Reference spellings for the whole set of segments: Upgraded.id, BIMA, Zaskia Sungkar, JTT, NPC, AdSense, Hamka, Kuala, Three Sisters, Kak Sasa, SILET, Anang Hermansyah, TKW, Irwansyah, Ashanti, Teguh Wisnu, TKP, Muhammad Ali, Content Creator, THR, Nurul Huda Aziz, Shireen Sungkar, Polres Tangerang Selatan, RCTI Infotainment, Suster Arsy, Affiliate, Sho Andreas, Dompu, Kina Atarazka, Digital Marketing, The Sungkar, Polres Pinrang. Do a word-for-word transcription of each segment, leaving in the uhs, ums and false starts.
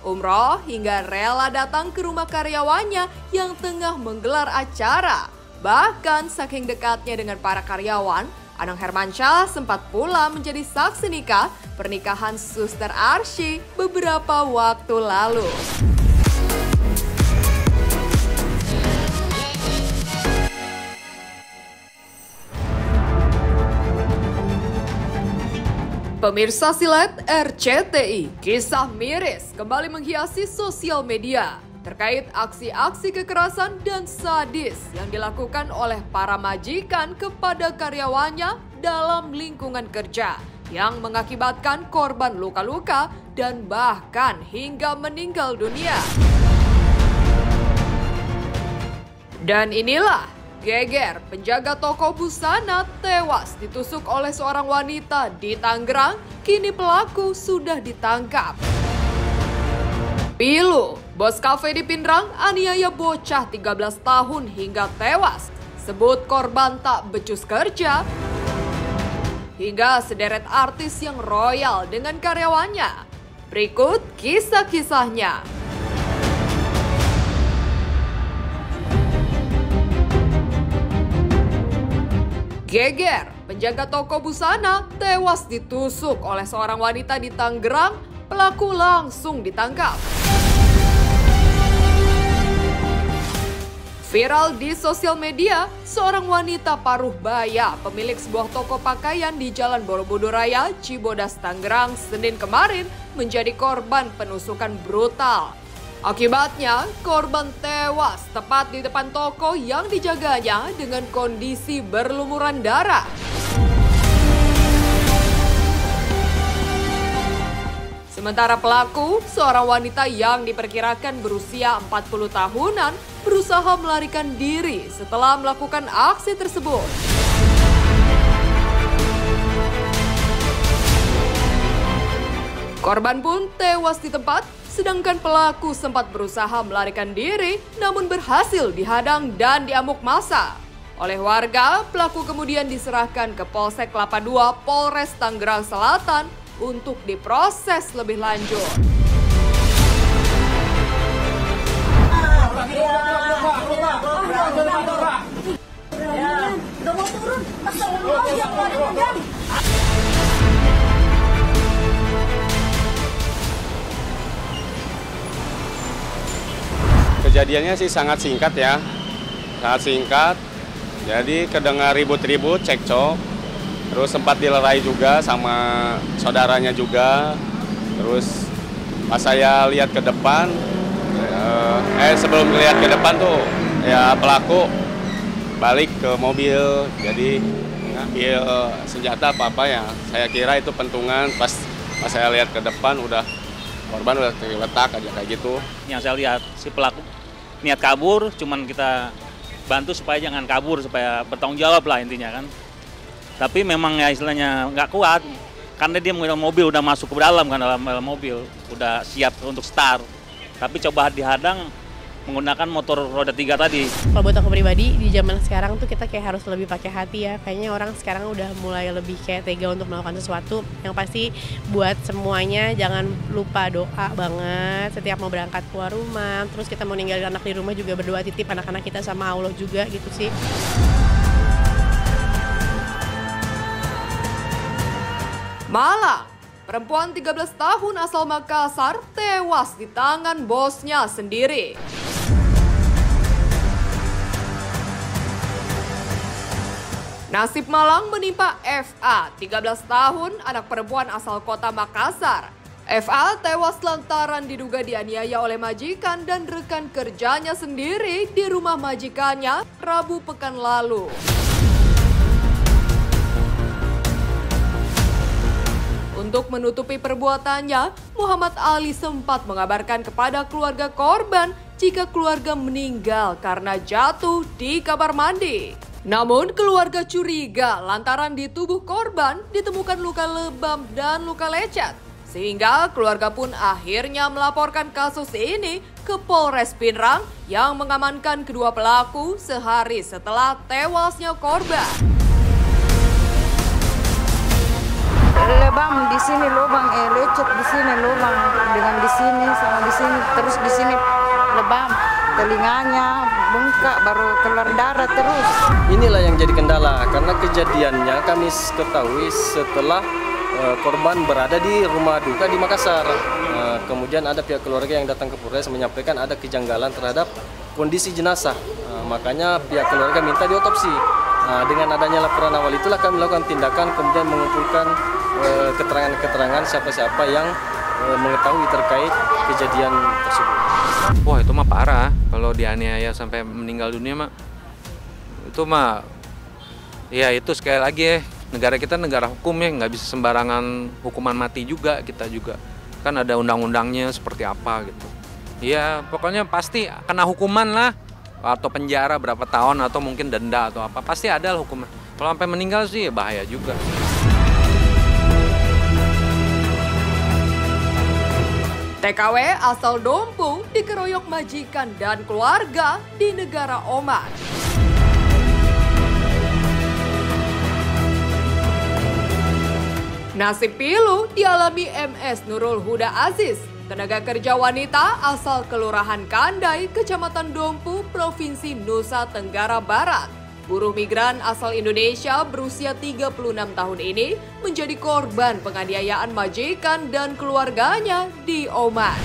Umroh hingga rela datang ke rumah karyawannya yang tengah menggelar acara. Bahkan saking dekatnya dengan para karyawan, Anang Hermansyah sempat pula menjadi saksi nikah pernikahan Suster Arsy beberapa waktu lalu. Pemirsa silet R C T I, kisah miris kembali menghiasi sosial media terkait aksi-aksi kekerasan dan sadis yang dilakukan oleh para majikan kepada karyawannya dalam lingkungan kerja yang mengakibatkan korban luka-luka dan bahkan hingga meninggal dunia. Dan inilah geger, penjaga toko busana tewas ditusuk oleh seorang wanita di Tangerang, kini pelaku sudah ditangkap. Pilu, bos kafe di Pinrang aniaya bocah tiga belas tahun hingga tewas, sebut korban tak becus kerja. Hingga sederet artis yang royal dengan karyawannya. Berikut kisah-kisahnya. Geger, penjaga toko busana tewas ditusuk oleh seorang wanita di Tangerang, pelaku langsung ditangkap. Viral di sosial media, seorang wanita paruh baya pemilik sebuah toko pakaian di Jalan Borobudur Raya, Cibodas, Tangerang, Senin kemarin menjadi korban penusukan brutal. Akibatnya, korban tewas tepat di depan toko yang dijaganya dengan kondisi berlumuran darah. Sementara pelaku, seorang wanita yang diperkirakan berusia empat puluh tahunan, berusaha melarikan diri setelah melakukan aksi tersebut. Korban pun tewas di tempat, sedangkan pelaku sempat berusaha melarikan diri namun berhasil dihadang dan diamuk massa. Oleh warga, pelaku kemudian diserahkan ke Polsek Kelapa dua Polres Tangerang Selatan untuk diproses lebih lanjut. Kejadiannya sih sangat singkat ya, sangat singkat, jadi kedengar ribut-ribut, cekcok, terus sempat dilerai juga sama saudaranya juga, terus pas saya lihat ke depan, eh sebelum lihat ke depan tuh ya pelaku balik ke mobil, jadi ngambil senjata apa-apa ya, saya kira itu pentungan, pas, pas saya lihat ke depan udah korban udah terletak aja kayak gitu. Yang saya lihat si pelaku niat kabur, cuman kita bantu supaya jangan kabur, supaya bertanggung jawab lah intinya kan. Tapi memang ya istilahnya nggak kuat, karena dia menggunakan mobil, udah masuk ke dalam kan, dalam, dalam mobil, udah siap untuk start. Tapi coba dihadang menggunakan motor roda tiga tadi. Kalau buat aku pribadi, di zaman sekarang tuh kita kayak harus lebih pakai hati ya. Kayaknya orang sekarang udah mulai lebih kayak tega untuk melakukan sesuatu. Yang pasti buat semuanya jangan lupa doa banget. Setiap mau berangkat keluar rumah, terus kita mau ninggalin anak di rumah juga berdoa, titip anak-anak kita sama Allah juga gitu sih. Malang, perempuan tiga belas tahun asal Makassar tewas di tangan bosnya sendiri. Nasib malang menimpa F A, tiga belas tahun, anak perempuan asal kota Makassar. F A tewas lantaran diduga dianiaya oleh majikan dan rekan kerjanya sendiri di rumah majikannya Rabu pekan lalu. Untuk menutupi perbuatannya, Muhammad Ali sempat mengabarkan kepada keluarga korban jika keluarga meninggal karena jatuh di kamar mandi. Namun keluarga curiga lantaran di tubuh korban ditemukan luka lebam dan luka lecet. Sehingga keluarga pun akhirnya melaporkan kasus ini ke Polres Pinrang yang mengamankan kedua pelaku sehari setelah tewasnya korban. lebam di sini lubang, eh lecet di sini lubang, dengan di sini sama di sini, terus di sini lebam, telinganya bengkak, baru keluar darah terus. Inilah yang jadi kendala, karena kejadiannya kami ketahui setelah uh, korban berada di rumah duka di Makassar. Uh, kemudian ada pihak keluarga yang datang ke Polres menyampaikan ada kejanggalan terhadap kondisi jenazah. Uh, makanya pihak keluarga minta diotopsi. Nah, dengan adanya laporan awal itulah kami melakukan tindakan, kemudian mengumpulkan keterangan-keterangan siapa-siapa yang e, mengetahui terkait kejadian tersebut. Wah, itu mah parah. Kalau dianiaya sampai meninggal dunia mah, itu mah ya itu sekali lagi ya, negara kita negara hukum ya, nggak bisa sembarangan hukuman mati juga, kita juga kan ada undang-undangnya seperti apa gitu. Ya pokoknya pasti kena hukuman lah, atau penjara berapa tahun, atau mungkin denda atau apa, pasti ada lah hukuman. Kalau sampai meninggal sih ya bahaya juga. T K W asal Dompung dikeroyok majikan dan keluarga di negara Oman. Nasib pilu dialami M S Nurul Huda Aziz, tenaga kerja wanita asal Kelurahan Kandai, Kecamatan Dompu, Provinsi Nusa Tenggara Barat. Buruh migran asal Indonesia berusia tiga puluh enam tahun ini menjadi korban penganiayaan majikan dan keluarganya di Oman.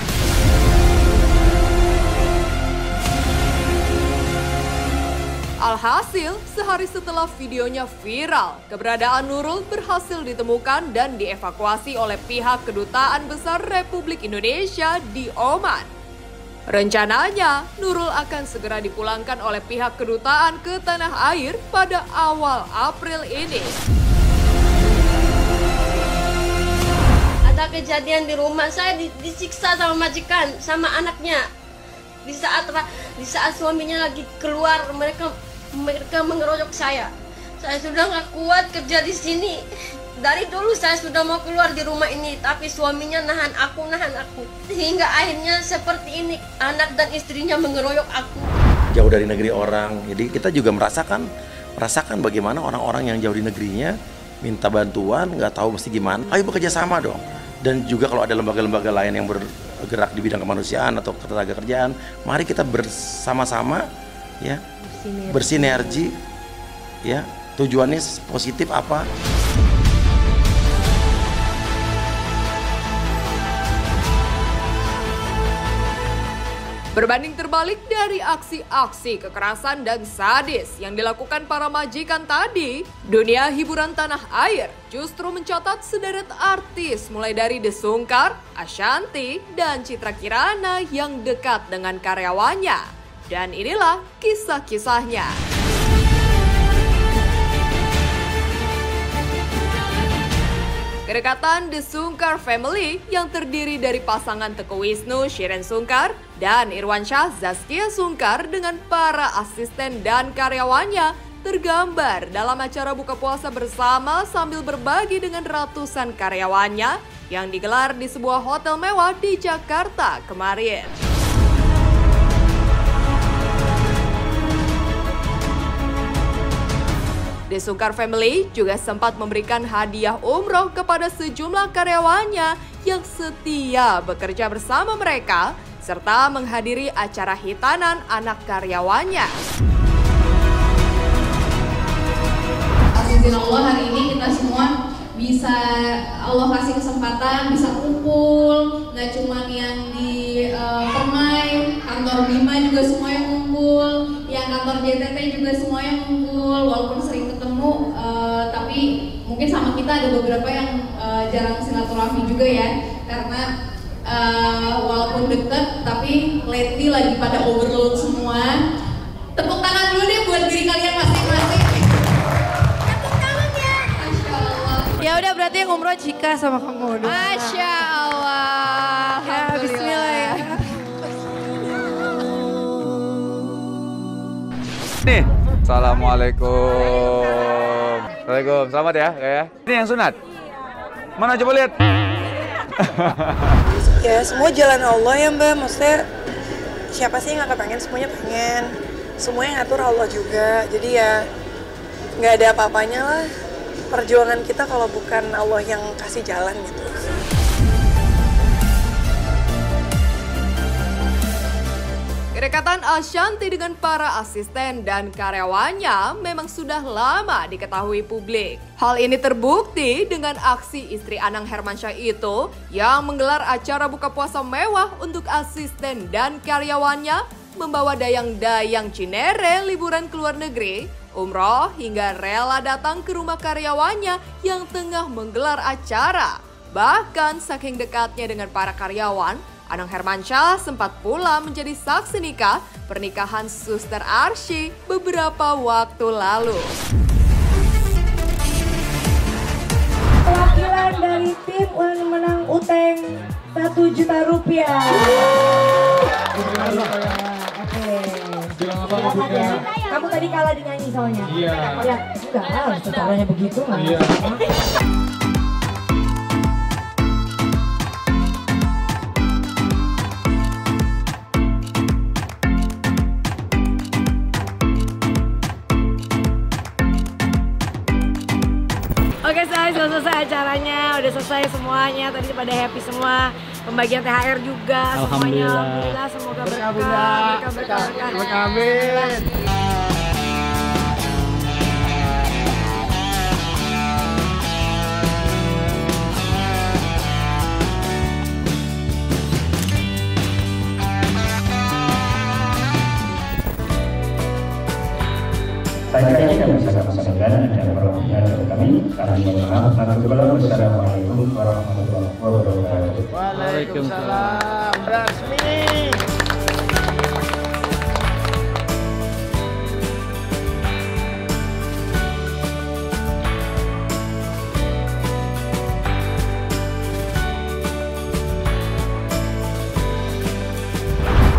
Alhasil, sehari setelah videonya viral, keberadaan Nurul berhasil ditemukan dan dievakuasi oleh pihak Kedutaan Besar Republik Indonesia di Oman. Rencananya, Nurul akan segera dipulangkan oleh pihak kedutaan ke tanah air pada awal April ini. Ada kejadian di rumah, saya disiksa sama majikan, sama anaknya. Di saat di saat suaminya lagi keluar, mereka mereka mengeroyok saya. Saya sudah nggak kuat kerja di sini. Dari dulu saya sudah mau keluar di rumah ini, tapi suaminya nahan aku, nahan aku. Hingga akhirnya seperti ini, anak dan istrinya mengeroyok aku. Jauh dari negeri orang, jadi kita juga merasakan merasakan bagaimana orang-orang yang jauh di negerinya minta bantuan, nggak tahu mesti gimana. Ayo bekerja sama dong. Dan juga kalau ada lembaga-lembaga lain yang ber gerak di bidang kemanusiaan atau ketenaga kerjaan, mari kita bersama-sama ya bersinergi. bersinergi ya, tujuannya positif apa? Berbanding terbalik dari aksi-aksi kekerasan dan sadis yang dilakukan para majikan tadi, dunia hiburan tanah air justru mencatat sederet artis mulai dari The Sungkar, Ashanti, dan Citra Kirana yang dekat dengan karyawannya. Dan inilah kisah-kisahnya. Kedekatan The Sungkar Family yang terdiri dari pasangan Teguh Wisnu, Shireen Sungkar, dan Irwansyah, Zaskia Sungkar dengan para asisten dan karyawannya tergambar dalam acara buka puasa bersama sambil berbagi dengan ratusan karyawannya yang digelar di sebuah hotel mewah di Jakarta kemarin. The Sungkar Family juga sempat memberikan hadiah umroh kepada sejumlah karyawannya yang setia bekerja bersama mereka, serta menghadiri acara hitanan anak karyawannya. Astagfirullah, hari ini kita semua bisa Allah kasih kesempatan, bisa kumpul, nggak cuma yang di uh, Permai, kantor B I M A juga semua yang kumpul, yang kantor J T T juga semua yang kumpul, walaupun sering ketemu, uh, tapi mungkin sama kita ada beberapa yang uh, jarang silaturahmi juga ya, karena Uh, walaupun deket, tapi lately lagi pada overload semua. Tepuk tangan dulu deh buat diri kalian masing-masing. Tepuk tangannya. Masya Allah. Ya udah, berarti yang umroh Cika sama kamu. Masya Allah. Ya, bismillah ya. Nih, assalamualaikum. Waalaikumsalam, selamat ya, ya. Ini yang sunat. Mana coba lihat. Ya semua jalan Allah ya Mbak, maksudnya siapa sih yang gak kepengen, semuanya pengen, semuanya ngatur Allah juga, jadi ya nggak ada apa-apanya lah, perjuangan kita kalau bukan Allah yang kasih jalan gitu. Kedekatan Ashanti dengan para asisten dan karyawannya memang sudah lama diketahui publik. Hal ini terbukti dengan aksi istri Anang Hermansyah itu yang menggelar acara buka puasa mewah untuk asisten dan karyawannya, membawa dayang-dayang cinere liburan ke luar negeri, umroh, hingga rela datang ke rumah karyawannya yang tengah menggelar acara. Bahkan saking dekatnya dengan para karyawan, Anang Hermansyah sempat pula menjadi saksi nikah pernikahan Suster Arsy beberapa waktu lalu. Perwakilan dari tim menang uteng satu juta rupiah. Oke. Silakan ya. Kamu tadi kalah dinyanyi soalnya. Iya. Ya, enggak lah, caranya begitu mah. Iya. Oke, selesai, selesai acaranya, udah selesai semuanya, tadi pada happy semua, pembagian T H R juga, semuanya alhamdulillah, semoga berkah, berkah, berkah, berkah, berkah, amin. Selanjutnya kita bisa sampaikan ada perwakilan dari kami. Kami mohon maaf. Assalamualaikum warahmatullahi wabarakatuh. Waalaikumsalam. Resmi.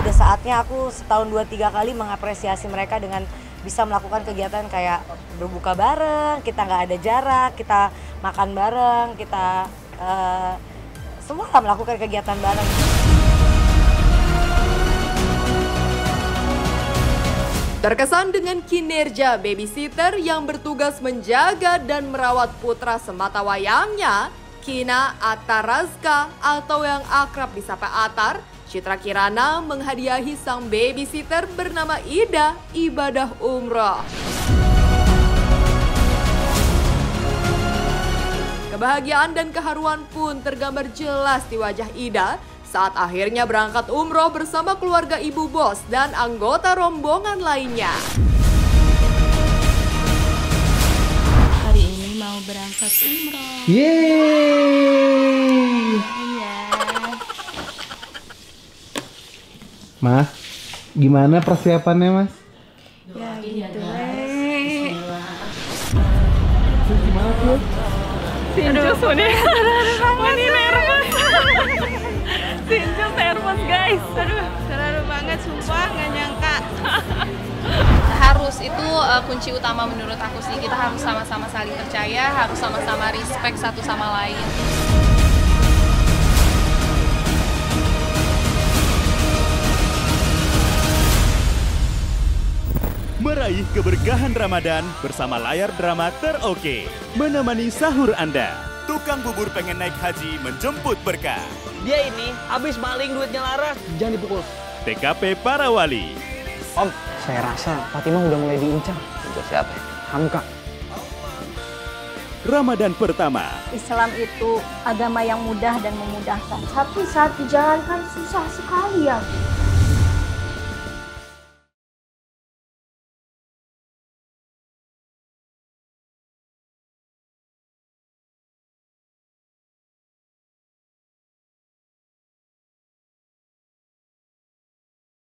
Udah saatnya aku setahun dua tiga kali mengapresiasi mereka dengan bisa melakukan kegiatan kayak berbuka bareng, kita nggak ada jarak, kita makan bareng, kita uh, semua melakukan kegiatan bareng. Terkesan dengan kinerja babysitter yang bertugas menjaga dan merawat putra semata wayangnya, Kina Atarazka atau yang akrab disapa Atar, Citra Kirana menghadiahi sang babysitter bernama Ida ibadah umroh. Kebahagiaan dan keharuan pun tergambar jelas di wajah Ida saat akhirnya berangkat umroh bersama keluarga ibu bos dan anggota rombongan lainnya. Hari ini mau berangkat umroh. Yeay! Mas, gimana persiapannya, Mas? Ya gitu. Gimana tuh? Aduh, nervous. Sinjus nervous, guys. Aduh, seru banget, sumpah nggak nyangka. Harus, itu uh, kunci utama menurut aku sih. Kita harus sama-sama saling percaya, harus sama-sama respect satu sama lain. Meraih keberkahan Ramadan bersama layar drama teroke. Menemani sahur Anda. Tukang bubur pengen naik haji menjemput berkah. Dia ini habis maling duitnya Laras. Jangan dipukul. T K P para wali. Om, saya rasa Fatimah udah mulai diincar. Untuk siapa? Hamka. Ramadan pertama. Islam itu agama yang mudah dan memudahkan. Tapi saat dijalankan susah sekali ya.